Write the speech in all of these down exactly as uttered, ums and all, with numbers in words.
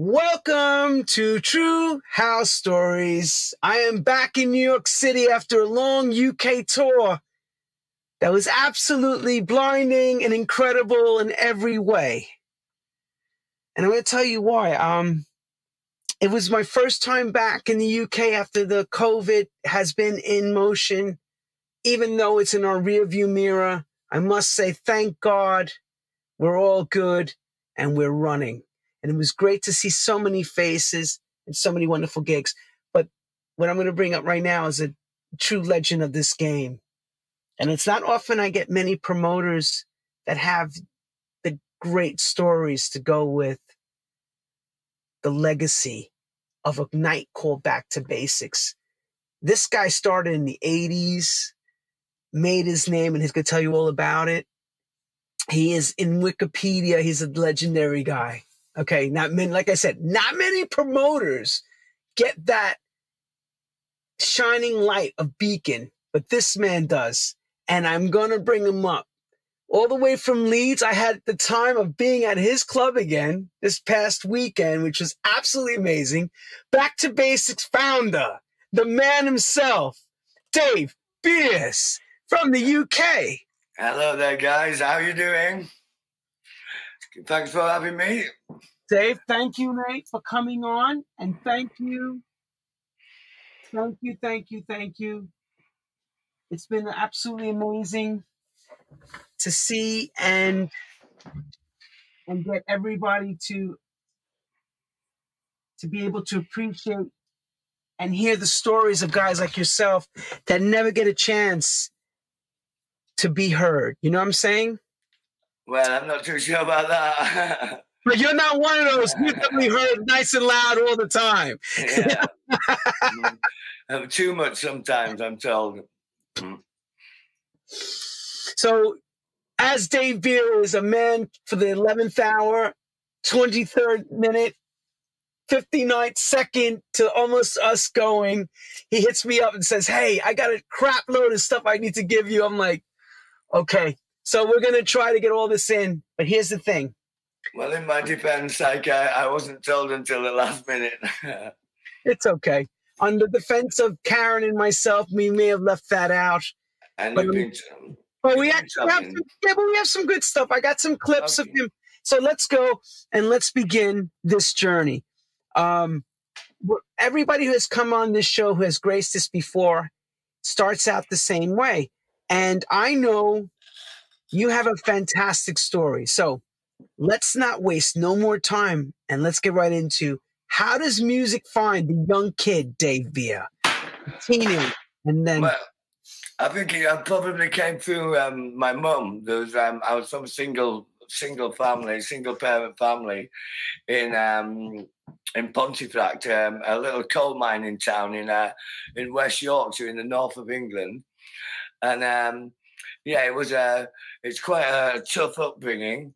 Welcome to True House Stories. I am back in New York City after a long U K tour that was absolutely blinding and incredible in every way. And I'm going to tell you why. Um, it was my first time back in the U K after the COVID has been in motion. Even though it's in our rearview mirror, I must say, thank God we're all good and we're running. And it was great to see so many faces and so many wonderful gigs. But what I'm going to bring up right now is a true legend of this game. And it's not often I get many promoters that have the great stories to go with the legacy of a night called Back to Basics. This guy started in the eighties, made his name, and he's going to tell you all about it. He is in Wikipedia. He's a legendary guy. Okay, not many, like I said, not many promoters get that shining light of beacon, but this man does. And I'm going to bring him up. All the way from Leeds, I had the time of being at his club again this past weekend, which was absolutely amazing. Back to Basics founder, the man himself, Dave Beer from the U K. Hello there, guys. How are you doing? Thanks for having me. Dave, thank you, mate, for coming on. And thank you. Thank you, thank you, thank you. It's been absolutely amazing to see and, and get everybody to, to be able to appreciate and hear the stories of guys like yourself that never get a chance to be heard. You know what I'm saying? Well, I'm not too sure about that. But you're not one of those people that we heard nice and loud all the time. Yeah. I'm too much sometimes, I'm told. So, as Dave Beer is a man for the eleventh hour, twenty-third minute, fifty-ninth second to almost us going, he hits me up and says, hey, I got a crap load of stuff I need to give you. I'm like, okay. So we're going to try to get all this in. But here's the thing. Well, in my defense, like, I, I wasn't told until the last minute. It's okay. On the defense of Karen and myself, we may have left that out. And but, been, but we actually have some, yeah, but we have some good stuff. I got some clips okay. of him. So let's go and let's begin this journey. Um, everybody who has come on this show, who has graced this before, starts out the same way. And I know... you have a fantastic story. So let's not waste no more time and let's get right into how does music find the young kid, Dave Beer? Teenage, and then... Well, I think I probably came through um, my mum. There was, um, I was from a single, single family, single parent family in um, in Pontefract, um, a little coal mining town in, uh, in West Yorkshire in the north of England. And... Um, yeah, it was a, it's quite a tough upbringing.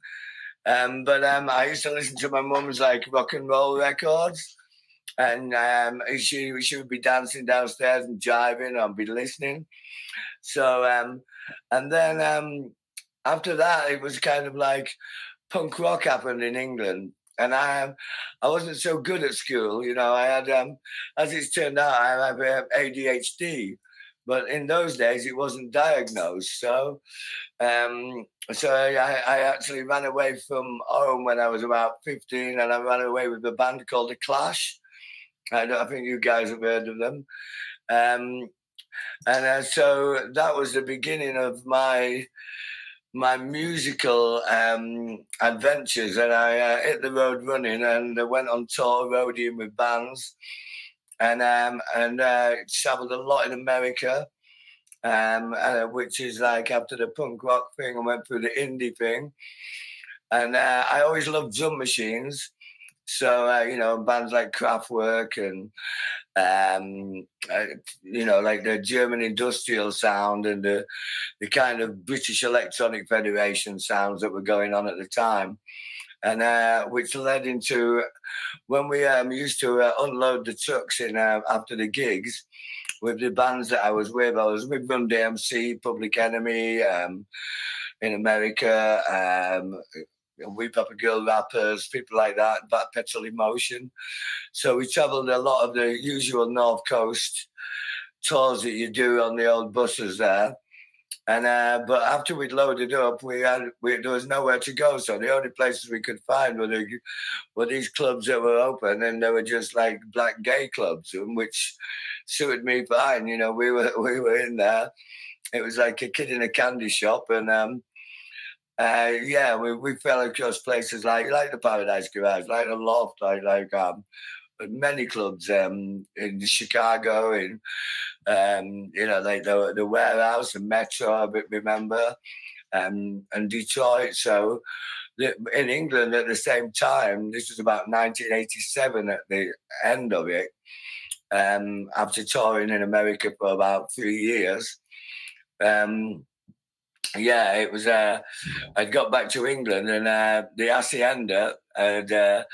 Um, but um, I used to listen to my mum's like rock and roll records. And um, she, she would be dancing downstairs and jiving, I'd be listening. So, um, and then um, after that, it was kind of like punk rock happened in England. And I, I wasn't so good at school. You know, I had, um, as it's turned out, I have A D H D. But in those days, it wasn't diagnosed. So um, so I, I actually ran away from home when I was about fifteen, and I ran away with a band called The Clash. I, don't, I think you guys have heard of them. Um, and uh, so that was the beginning of my my musical um, adventures. And I uh, hit the road running and went on tour, roadieing with bands. And um, and uh, travelled a lot in America, um, uh, which is like after the punk rock thing, I went through the indie thing. And uh, I always loved drum machines. So, uh, you know, bands like Kraftwerk and, um, uh, you know, like the German industrial sound and the, the kind of British Electronic Federation sounds that were going on at the time. And uh, which led into when we um, used to uh, unload the trucks in uh, after the gigs with the bands that I was with. I was with Run D M C, Public Enemy um, in America, um, Weep Up a Girl rappers, people like that, That Petrol Emotion. So we travelled a lot of the usual North Coast tours that you do on the old buses there. And uh, but after we'd loaded up, we had we, there was nowhere to go. So the only places we could find were the, were these clubs that were open, and they were just like black gay clubs, which suited me fine. You know, we were we were in there. It was like a kid in a candy shop, and um, uh, yeah, we we fell across places like like the Paradise Garage, like the Loft, like like um. many clubs um, in Chicago, in um, you know, like the, the Warehouse and Metro, I remember, um, and Detroit. So the, in England at the same time, this was about nineteen eighty-seven at the end of it, um, after touring in America for about three years. Um, yeah, it was, uh, I'd got back to England, and uh, the Hacienda had... Uh,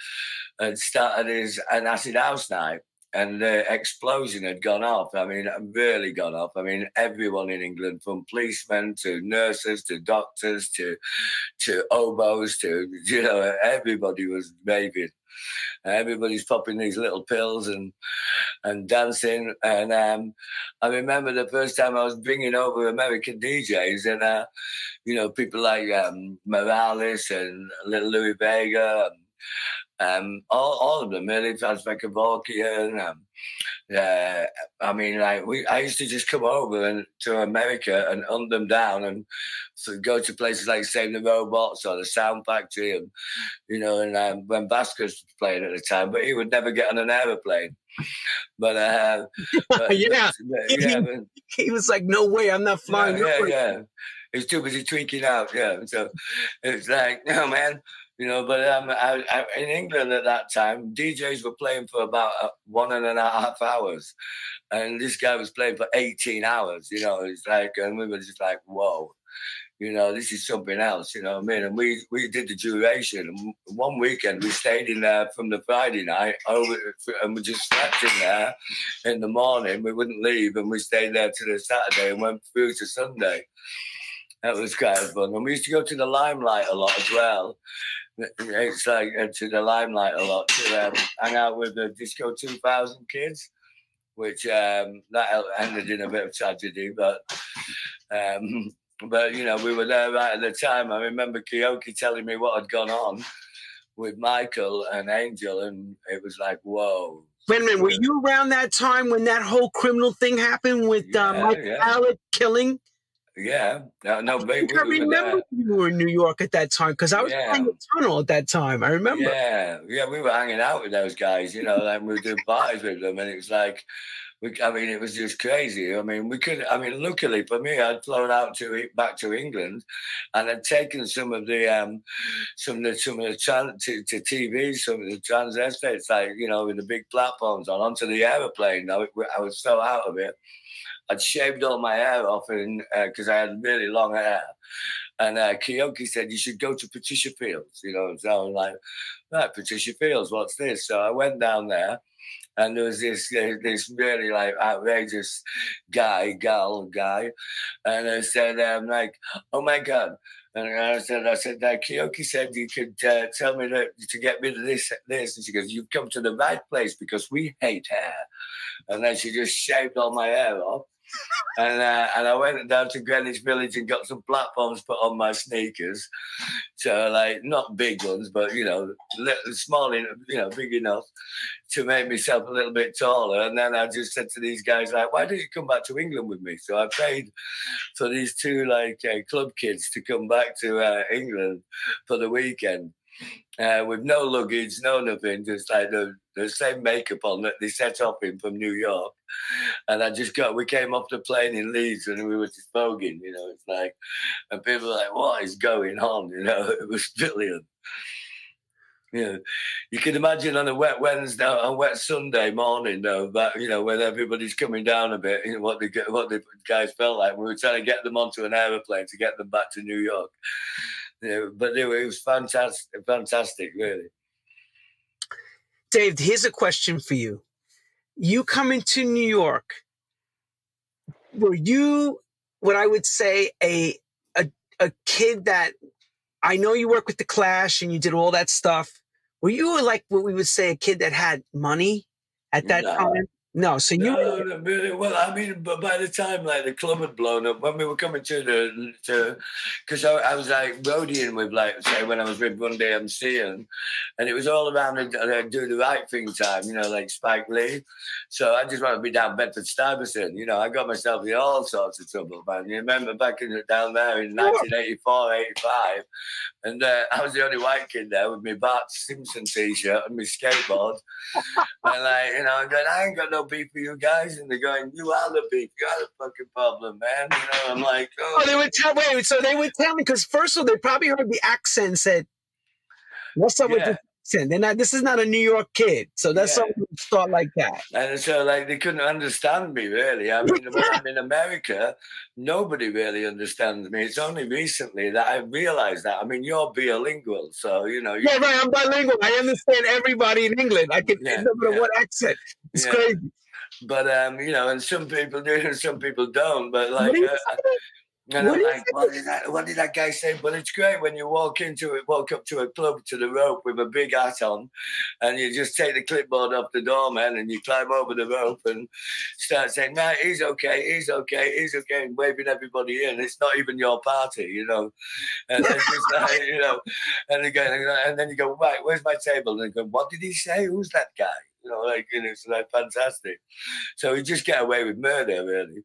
had started his, an acid house night, and the explosion had gone off. I mean, really gone off. I mean, everyone in England, from policemen to nurses to doctors to to oboes to, you know, everybody was raving. Everybody's popping these little pills and and dancing. And um, I remember the first time I was bringing over American D Js, and, uh, you know, people like um, Morales and Little Louis Vega and, Um, all, all of them really, Frankie Knuckles. Um, uh, I mean, like we, I used to just come over and to America and hunt them down, and so go to places like Save the Robots or the Sound Factory, and you know, and um, when Vasquez was playing at the time, but he would never get on an aeroplane. But, uh, but yeah, but, he, yeah but, he was like, "No way, I'm not flying." Yeah, no yeah, yeah, he was too busy tweaking out. Yeah, so it's like, no man. You know, but um, I, I, in England at that time, D Js were playing for about uh, one and a half hours. And this guy was playing for eighteen hours, you know. It's like, and we were just like, whoa, you know, this is something else, you know what I mean? And we, we did the duration. And one weekend, we stayed in there from the Friday night, over, and we just slept in there in the morning. We wouldn't leave, and we stayed there till the Saturday and went through to Sunday. That was kind of fun. And we used to go to the Limelight a lot as well. It's like uh, to the Limelight a lot to um, hang out with the Disco two thousand kids, which um, that ended in a bit of tragedy. But um, but you know, we were there right at the time. I remember Keoki telling me what had gone on with Michael and Angel, and it was like, whoa. Wait a minute, were you around that time when that whole criminal thing happened with yeah, uh, Michael yeah. Alec killing? Yeah, no, no, I, I we remember were you were in New York at that time, because I was yeah. playing a tunnel at that time. I remember. Yeah, yeah, we were hanging out with those guys, you know, and like we were doing parties with them, and it was like, we, I mean, it was just crazy. I mean, we could. I mean, luckily for me, I'd flown out to back to England, and I'd taken some of the um, some of the some of the tran to, to T V, some of the transvestites, like you know, with the big platforms on, onto the aeroplane. I, I was so out of it. I'd shaved all my hair off because uh, I had really long hair. And uh, Keoki said, you should go to Patricia Fields, you know. So I was like, right, Patricia Fields, what's this? So I went down there, and there was this this really, like, outrageous guy, gal guy. And I said, I'm um, like, oh, my God. And I said, I said, that Keoki said you could uh, tell me that, to get rid of this, this. And she goes, you've come to the right place because we hate hair. And then she just shaved all my hair off. And uh, and I went down to Greenwich Village and got some platforms put on my sneakers, so like not big ones, but you know, little, small, you know, big enough to make myself a little bit taller. And then I just said to these guys, like, why don't you come back to England with me? So I paid for these two like uh, club kids to come back to uh, England for the weekend. Uh, with no luggage, no nothing, just like the, the same makeup on that they set off in from New York. And I just got, we came off the plane in Leeds and we were just voguing, you know, it's like, and people were like, what is going on? You know, it was brilliant. You know, you can imagine on a wet Wednesday, on a wet Sunday morning, though, but, you know, when everybody's coming down a bit, you know, what, they, what the guys felt like. We were trying to get them onto an aeroplane to get them back to New York. Yeah, but it was fantastic, fantastic, really. Dave, here's a question for you. You coming to New York, were you what I would say a a, a kid that I know you work with The Clash and you did all that stuff. Were you like what we would say a kid that had money at that no. time? No. So you no, no, really, well, I mean, but by the time like the club had blown up, when we were coming to the to, because I, I was like roadieing with like say when I was with Run-D M C and and it was all around the, the do the right thing time, you know, like Spike Lee. So I just wanted to be down Bedford-Stuyvesant, you know. I got myself in all sorts of trouble, man. You remember back in down there in nineteen eighty-four, eighty-five, and uh, I was the only white kid there with my Bart Simpson T-shirt and my skateboard, and like you know, I'm going, I ain't got no beef for you guys, and they're going, you are the beef, you are the fucking problem, man. You know, I'm like, oh, oh they would tell wait, so they would tell me because first of all, they probably heard the accent and said, what's up yeah. with this accent? They're not, this is not a New York kid, so that's yeah. something that start like that. And so, like, they couldn't understand me really. I mean, when I'm in America, nobody really understands me. It's only recently that I realized that. I mean, you're bilingual, so you know, you yeah, right. I'm bilingual, I understand everybody in England, I can yeah, no matter yeah. what accent. It's yeah. crazy. But, um, you know, and some people do and some people don't. But, like, uh, and what, I'm like what, did that, what did that guy say? But it's great when you walk into it, walk up to a club to the rope with a big hat on and you just take the clipboard off the door, man, and you climb over the rope and start saying, no, nah, he's okay, he's okay, he's okay, and waving everybody in. It's not even your party, you know. And then, just like, you know, and, again, and then you go, right, where's my table? And they go, what did he say? Who's that guy? You know, like, and it's like fantastic. So you just get away with murder, really.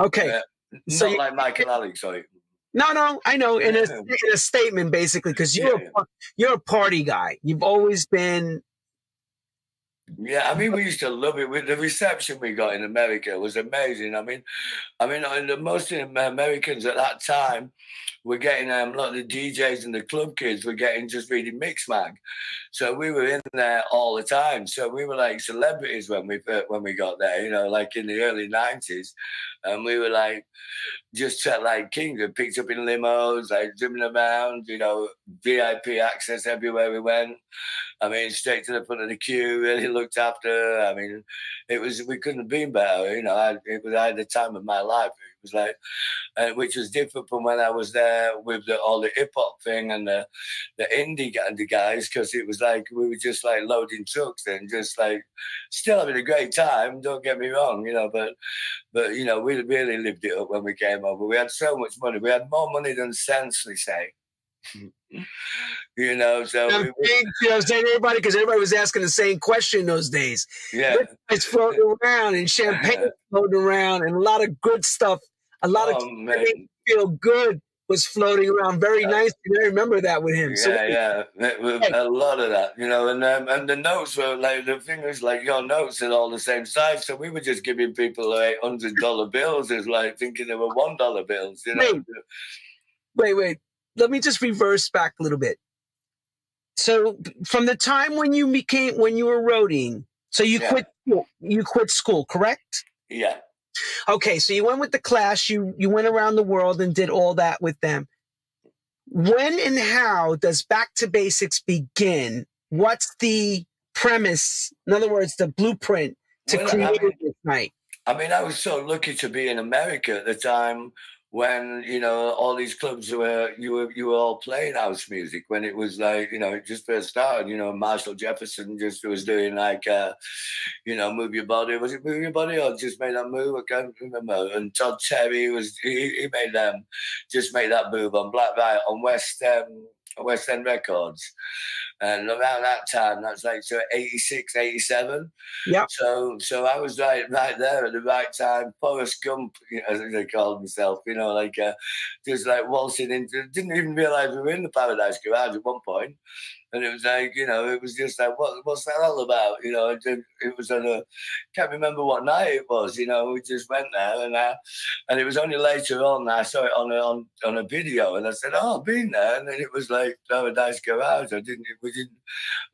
Okay. Uh, so not you, like Michael Alex, sorry. No, no, I know. In a, in a statement, basically, because you're yeah. a, you're a party guy. You've always been. Yeah, I mean, we used to love it. The reception we got in America was amazing. I mean, I mean, most of the Americans at that time were getting, um, a lot of the D Js and the club kids were getting just reading Mixmag. So we were in there all the time. So we were like celebrities when we when we got there, you know, like in the early nineties. And we were like, just like kings, we picked up in limos, like dribbling around, you know, V I P access everywhere we went. I mean, straight to the front of the queue, really looked after. I mean, it was, we couldn't have been better, you know. I, it was, I had the time of my life. It was like, uh, which was different from when I was there with the, all the hip hop thing and the, the indie the guys, because it was like we were just like loading trucks and just like still having a great time. Don't get me wrong, you know, but but you know, we really lived it up when we came over. We had so much money. We had more money than sense, they say. You know, so we, we, you know, saying everybody because everybody was asking the same question those days. Yeah, it's floating around and champagne yeah. floating around and a lot of good stuff. A lot oh, of feel good was floating around very yeah. nice. And I remember that with him. Yeah, so, yeah, hey. a lot of that, you know. And um, and the notes were like the fingers, like your notes are all the same size. So we were just giving people like hundred dollar bills, is like thinking they were one dollar bills. You know, wait, wait. wait. Let me just reverse back a little bit. So from the time when you became, when you were roading, so you yeah. quit, you quit school, correct? Yeah. Okay. So you went with The Clash, you, you went around the world and did all that with them. When and how does Back to Basics begin? What's the premise? In other words, the blueprint to well, create I mean, this night? I mean, I was so lucky to be in America at the time when, you know, all these clubs were, you were you were all playing house music when it was like, you know, it just first started, you know, Marshall Jefferson just was doing like, uh, you know, Move Your Body. Was it Move Your Body or Just Made That Move? I can't remember. And Todd Terry was, he, he made them, um, Just Made That Move on Black Riot on West, um, West End Records. And around that time, that's like so eighty-six, eighty-seven. Yeah. So, so I was right, right there at the right time. Forrest Gump, you know, as they called himself, you know, like uh, just like waltzing into. Didn't even realize we were in the Paradise Garage at one point. And it was like, you know, it was just like, what, what's that all about? You know, it, it was on a, can't remember what night it was, you know, we just went there and I, and it was only later on I saw it on a, on, on a video and I said, oh, I've been there. And then it was like Paradise Garage. I didn't, we didn't,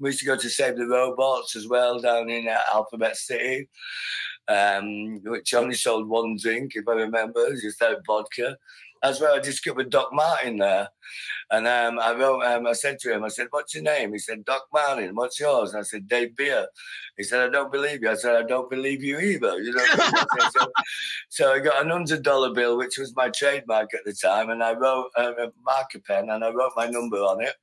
we used to go to Save the Robots as well down in Alphabet City, um, which only sold one drink, if I remember, just like vodka. That's where I discovered Doc Martin there. And um, I wrote, um, I said to him, I said, what's your name? He said, Doc Martin. What's yours? And I said, Dave Beer. He said, I don't believe you. I said, I don't believe you either. You know what I mean? so, so I got an one hundred dollar bill, which was my trademark at the time, and I wrote um, a marker pen, and I wrote my number on it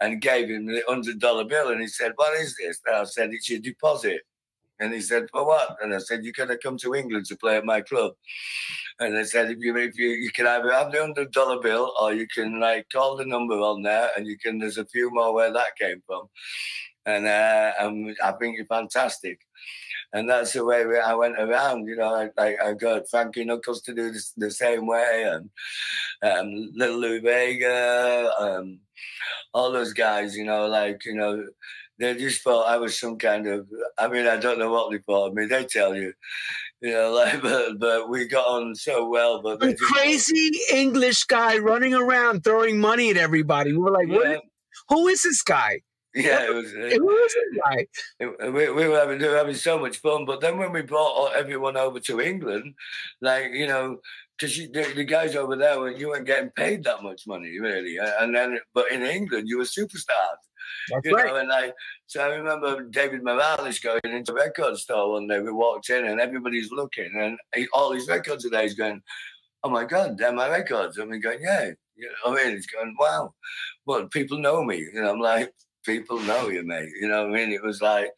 and gave him the one hundred dollar bill. And he said, what is this? And I said, it's your deposit. And he said, for what? And I said, you're going to come to England to play at my club. And I said, if you if you, you can either have the one hundred dollar bill, or you can like call the number on there, and you can, there's a few more where that came from. And, uh, and I think you're fantastic. And that's the way we, I went around, you know, like I got Frankie Knuckles to do this, the same way, and um, Little Lou Vega, um, all those guys, you know, like, you know, they just thought I was some kind of, I mean, I don't know what they thought of me, they tell you. You know, like, but, but we got on so well. But the just, crazy English guy running around throwing money at everybody. We were like, yeah. what is, who is this guy? Yeah, it was. It, it was like it, we, we were having we were having so much fun. But then when we brought everyone over to England, like you know, because the, the guys over there, were, you weren't getting paid that much money really. And then, but in England, you were superstars. That's you right. know, and like, so I remember David Morales going into a record store one day. We walked in, and everybody's looking, and he, all his records today is going, "Oh my God, they're my records!" And we're going, "Yeah," you know, I mean, it's going, "Wow, well, people know me," and I'm like. People know you, mate. You know what I mean? It was like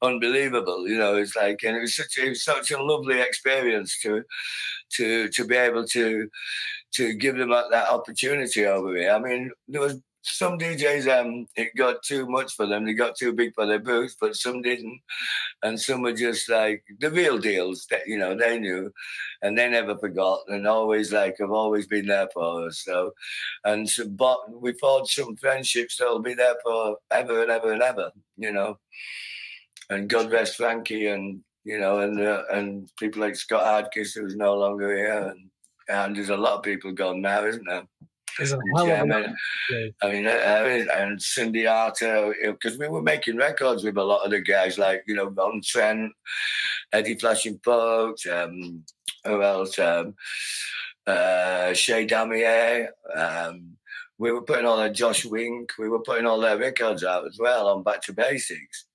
unbelievable. You know, it's like, and it was such, it was such a lovely experience to, to, to be able to, to give them that opportunity over here. I mean, there was some D Js. Um, it got too much for them. They got too big for their boots, but some didn't, and some were just like the real deals. That you know, they knew, and they never forgot, and always like have always been there for us. So, and so, but we forged some friendships that'll be there for ever and ever and ever. You know, and God rest Frankie, and you know, and uh, and people like Scott Hardkiss, who's no longer here, and, and there's a lot of people gone now, isn't there? Yeah, I mean, I mean, I mean, and Cindy Arto, because we were making records with a lot of the guys, like, you know, Von Trent, Eddie Flashing Poets, um, who else? Um, uh, Shea Damier. Um, we were putting all their Josh Wink. We were putting all their records out as well on Back to Basics.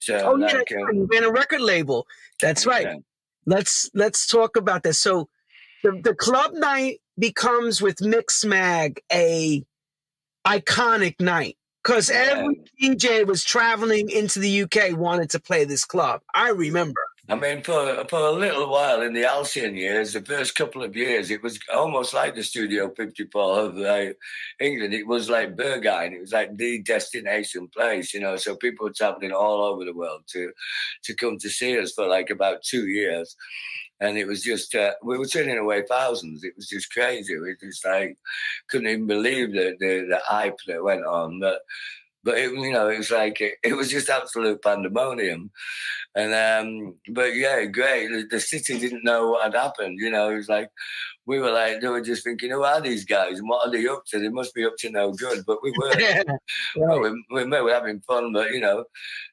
So, oh, yeah, like, um, you ran a record label. That's right. Yeah. Let's, let's talk about this. So the, the club night becomes with Mixmag a iconic night because every yeah. D J was traveling into the U K wanted to play this club. I remember. I mean, for for a little while in the Alcyon years, the first couple of years, it was almost like the Studio fifty-four of uh, England. It was like Berghain. It was like the destination place, you know. So people were traveling all over the world to to come to see us for like about two years. And it was just, uh, we were turning away thousands. It was just crazy. We just like couldn't even believe the, the, the hype that went on. But, but it, you know, it was like, it, it was just absolute pandemonium. And, um, but yeah, great. The, the city didn't know what had happened. You know, it was like, we were like, they were just thinking, who are these guys? And what are they up to? They must be up to no good. But we weren't. yeah. well, we, we were having fun, but, you know,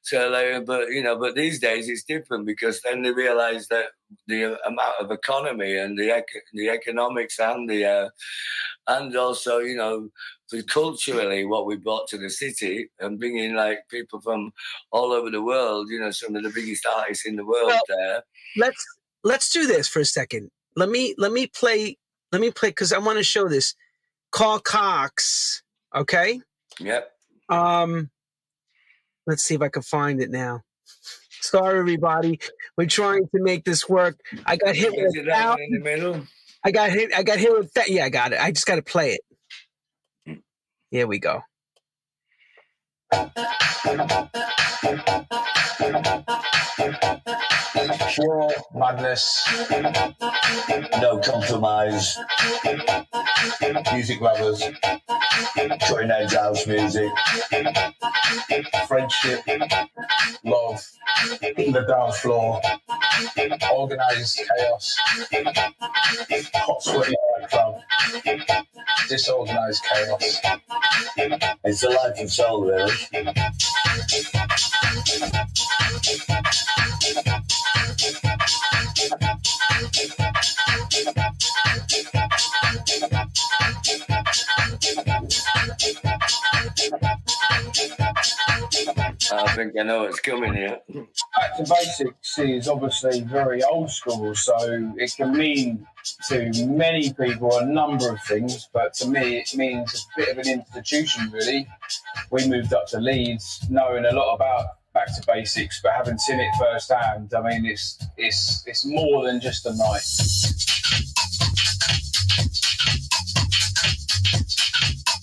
so, like, but, you know, but these days it's different because then they realize that the amount of economy and the the economics and the uh, and also you know the culturally what we brought to the city and bringing like people from all over the world, you know, some of the biggest artists in the world. Well, there let's let's do this for a second. Let me let me play let me play because I want to show this Carl Cox. Okay. Yep. Um let's see if I can find it now. Sorry, everybody. We're trying to make this work. I got hit with a thousand. In the middle. I got hit. I got hit with that. Yeah, I got it. I just got to play it. Here we go. Pure madness, no compromise, music lovers, cutting edge house music, friendship, love, in the dance floor, organised chaos, hot sweaty club, disorganised chaos. It's the life and soul, really. think I know what's coming here. Back to Basics is obviously very old school, so it can mean to many people a number of things, but to me it means a bit of an institution, really. We moved up to Leeds knowing a lot about Back to Basics, but having seen it firsthand, I mean, it's, it's, it's more than just a night.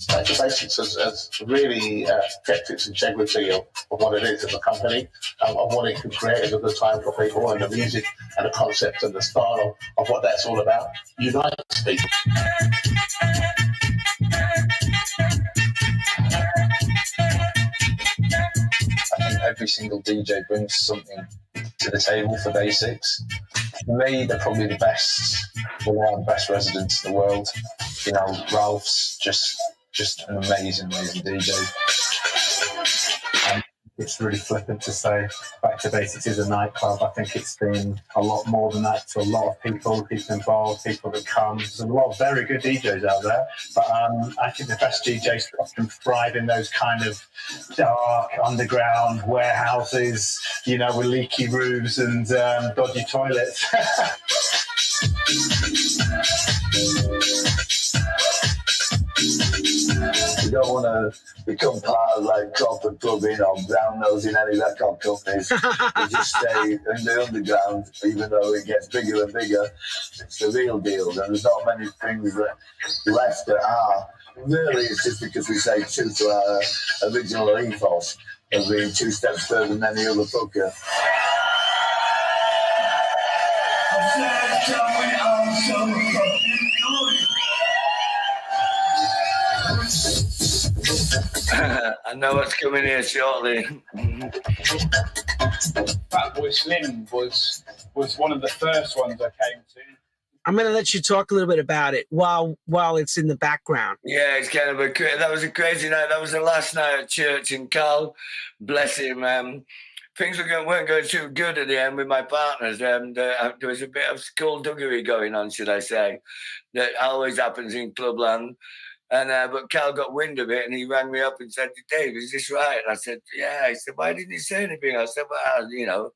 Back to Basics has, has really uh, kept its integrity of, of what it is as a company, um, and what it can create at the time for people, and the music and the concept and the style of, of what that's all about unites people. I think every single D J brings something to the table for Basics. For me, they're probably the best, the best residents in the world. You know, Ralph's just... just an amazing, amazing D J. Um, it's really flippant to say Back to Basics is a nightclub. I think it's been a lot more than that to a lot of people, people involved, people that come. There's a lot of very good D Js out there, but um, I think the best D Js often thrive in those kind of dark, underground warehouses, you know, with leaky roofs and um, dodgy toilets. We don't want to become part of like corporate clubbing or brown nosing any record companies. We just stay in the underground, even though it gets bigger and bigger. It's the real deal, and there's not many things that left that are. Really, it's just because we say true to our original ethos of being two steps further than any other fucker. I know what's coming here shortly. Fatboy Slim was was one of the first ones I came to. I'm going to let you talk a little bit about it while while it's in the background. Yeah, it's kind of a that was a crazy night. That was the last night at church, and Carl, bless him, um, things were going, weren't going too good at the end with my partners, and uh, there was a bit of skullduggery going on, should I say, that always happens in clubland. And uh, but Cal got wind of it, and he rang me up and said, "Dave, is this right?" And I said, "Yeah." He said, "Why didn't you say anything?" I said, "Well, you know,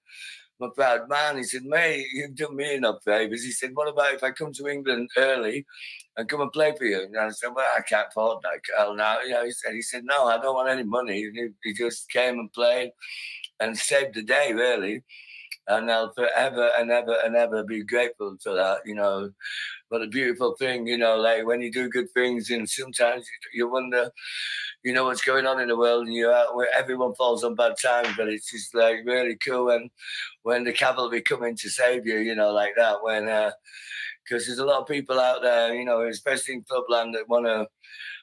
I'm a proud man." He said, "Mate, you've done me enough favours." He said, "What about if I come to England early and come and play for you?" And I said, "Well, I can't afford that, Cal." Now, you know, he said, "He said no, I don't want any money." He, he just came and played and saved the day, really. And I'll forever and ever and ever be grateful for that, you know. What a beautiful thing, you know, like when you do good things, and sometimes you wonder, you know, what's going on in the world, and you're out where everyone falls on bad times, but it's just like really cool when, when the cavalry come in to save you, you know, like that. When, because uh, there's a lot of people out there, you know, especially in clubland, that want to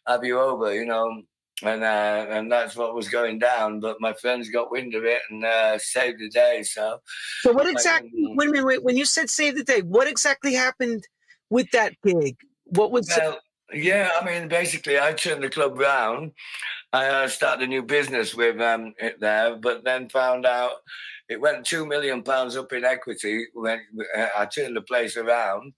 have you over, you know. And uh, and that's what was going down, but my friends got wind of it and uh, saved the day. So, so what exactly? Wait a minute. When you said save the day, what exactly happened with that gig? What was? Well, yeah, I mean, basically, I turned the club round. I uh, started a new business with um, it there, but then found out it went two million pounds up in equity when I turned the place around.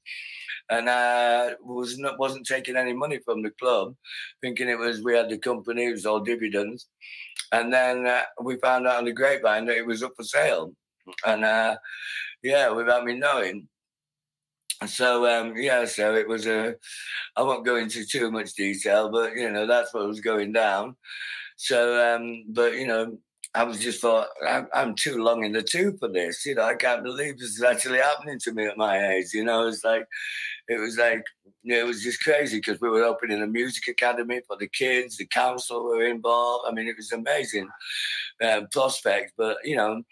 And I was not, wasn't taking any money from the club, thinking it was we had the company, it was all dividends. And then uh, we found out on the grapevine that it was up for sale. And, uh, yeah, without me knowing. So, um, yeah, so it was a... I won't go into too much detail, but, you know, that's what was going down. So, um, but, you know, I was just thought, I'm, I'm too long in the tooth for this. You know, I can't believe this is actually happening to me at my age. You know, it's like... It was like, it was just crazy because we were opening a music academy for the kids, the council were involved. I mean, it was amazing uh, prospect, but, you know,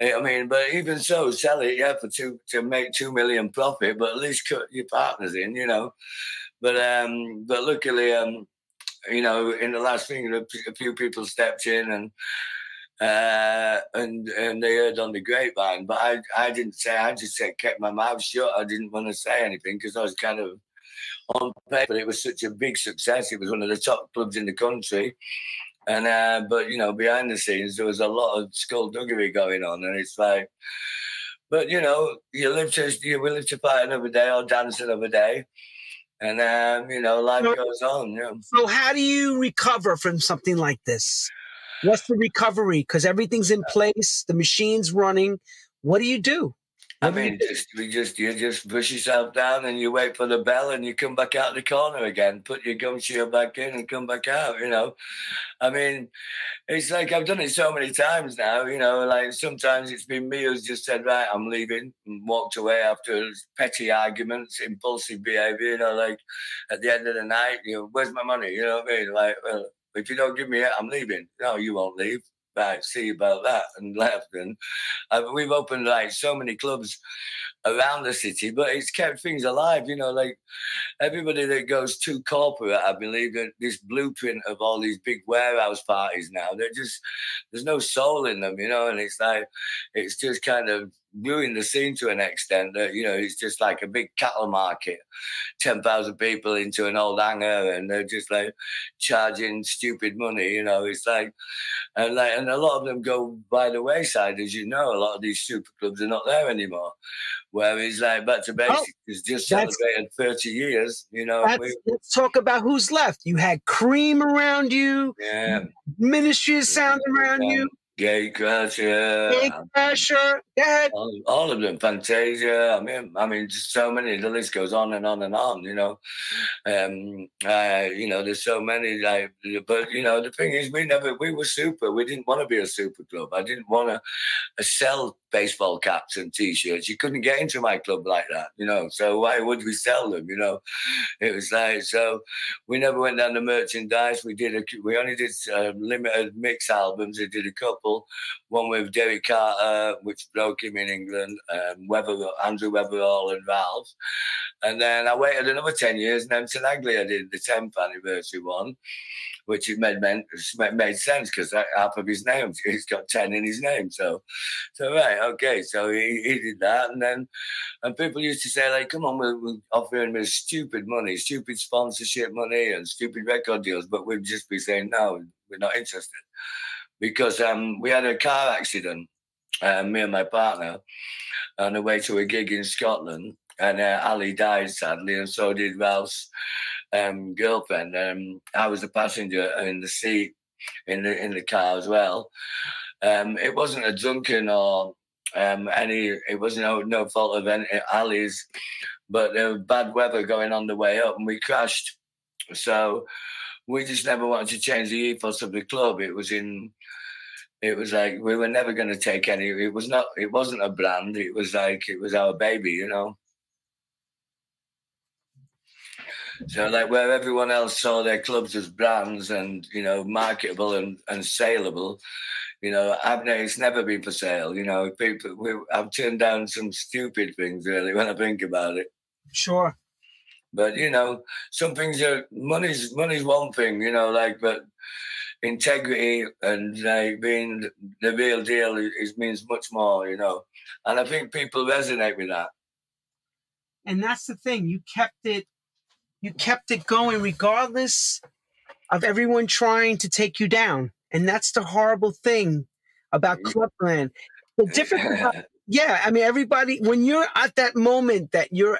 I mean, but even so, sell it, yeah, for two, to make two million profit, but at least cut your partners in, you know. But, um, but luckily, um, you know, in the last thing, a few people stepped in and, Uh, and and they heard on the grapevine, but I I didn't say. I just said kept my mouth shut. I didn't want to say anything because I was kind of on paper. It was such a big success. It was one of the top clubs in the country, and uh, but you know behind the scenes there was a lot of skullduggery going on, and it's like, but you know you live to you will live to fight another day or dance another day, and um, you know life so, goes on. Yeah. So how do you recover from something like this? What's the recovery? Because everything's in place, the machine's running. What do you do? I mean, just, we just you just push yourself down and you wait for the bell and you come back out the corner again, put your gum shield back in and come back out, you know. I mean, it's like I've done it so many times now, you know, like sometimes it's been me who's just said, right, I'm leaving, and walked away after petty arguments, impulsive behaviour, you know, like at the end of the night, you know, where's my money, you know what I mean? Like, well, if you don't give me it, I'm leaving. No, you won't leave. Right, see about that, and left. And uh, we've opened like so many clubs around the city, but it's kept things alive, you know, like everybody that goes too corporate, I believe that this blueprint of all these big warehouse parties now, they're just, there's no soul in them, you know, and it's like, it's just kind of ruined the scene to an extent that, you know, it's just like a big cattle market, ten thousand people into an old hangar, and they're just like charging stupid money, you know, it's like, and like, and a lot of them go by the wayside, as you know, a lot of these super clubs are not there anymore. Whereas, like, Back to Basics oh, is just celebrated thirty years, you know. We, let's talk about who's left. You had Cream around you. Yeah. Ministry sound around um, you. Gatecrasher. Gatecrasher. Go ahead. All, all of them. Fantasia. I mean, I mean, just so many. The list goes on and on and on, you know. Um, uh, you know, there's so many. Like, but, you know, the thing is, we never, we were super. We didn't want to be a super club. I didn't want to uh, sell baseball caps and T-shirts. You couldn't get into my club like that, you know, so why would we sell them, you know? It was like, so we never went down to merchandise. We did a, we only did uh, limited mix albums. We did a couple, one with Derek Carter, which broke him in England, um, Weber, Andrew Weberall and Ralph. And then I waited another ten years, and then Tenaglia did the tenth anniversary one, which it made, meant, made sense because half of his name, he's got ten in his name. So, so right, okay, so he, he did that. And then and people used to say, like, come on, we're, we're offering him stupid money, stupid sponsorship money and stupid record deals. But we'd just be saying, no, we're not interested. Because um, we had a car accident, uh, me and my partner, on the way to a gig in Scotland. And uh, Ali died, sadly, and so did Ralph's um, girlfriend. Um, I was a passenger in the seat in the in the car as well. Um, it wasn't a drunken or um, any. It wasn't no, no fault of any, Ali's, but there was bad weather going on the way up, and we crashed. So we just never wanted to change the ethos of the club. It was in. It was like we were never going to take any. It was not. It wasn't a brand. It was like it was our baby, you know. So, like, where everyone else saw their clubs as brands and, you know, marketable and, and saleable, you know, I've never, it's never been for sale. You know, people, we, I've turned down some stupid things, really, when I think about it. Sure. But, you know, some things are, money's, money's one thing, you know, like, but integrity and, like, being the real deal is, means much more, you know. And I think people resonate with that. And that's the thing. You kept it. You kept it going regardless of everyone trying to take you down. And that's the horrible thing about Clubland. The difference about, yeah, I mean, everybody, when you're at that moment that you're,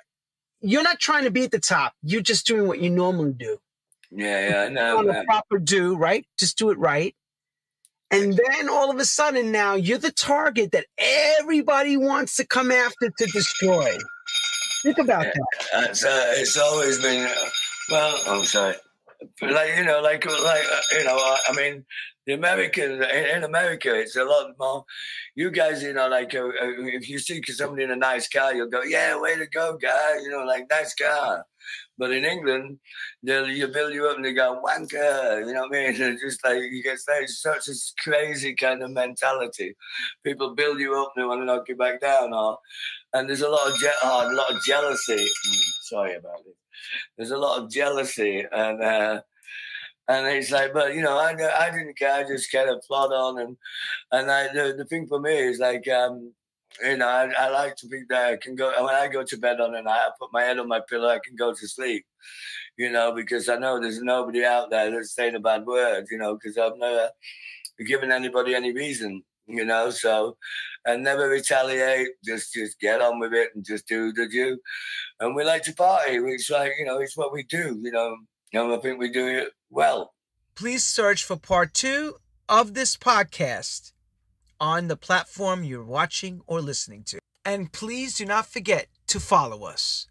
you're not trying to be at the top. You're just doing what you normally do. Yeah, yeah, no. On a proper do, right? Just do it right. And then all of a sudden now you're the target that everybody wants to come after to destroy. Think about that. It's, uh, it's always been, uh, well, I'm sorry. Like, you know, like, like uh, you know, I, I mean, the American, in, in America, it's a lot more, you guys, you know, like, uh, if you see somebody in a nice car, you'll go, yeah, way to go, guy, you know, like, nice car. But in England, they'll you build you up and they go, wanker, you know what I mean? They're just like, you get such a crazy kind of mentality. People build you up, they want to knock you back down, or, and there's a lot of, je oh, a lot of jealousy. Mm, sorry about this. There's a lot of jealousy, and uh, and it's like, but you know, I I didn't care. I just kind of plod on, and and I, the the thing for me is like, um, you know, I, I like to think that I can go when I go to bed on a night. I put my head on my pillow. I can go to sleep, you know, because I know there's nobody out there that's saying a bad word, you know, because I've never given anybody any reason. You know, so, and never retaliate, just just get on with it and just do the do. And we like to party. It's like, you know, it's what we do, you know, and I think we do it well. Please search for part two of this podcast on the platform you're watching or listening to. And please do not forget to follow us.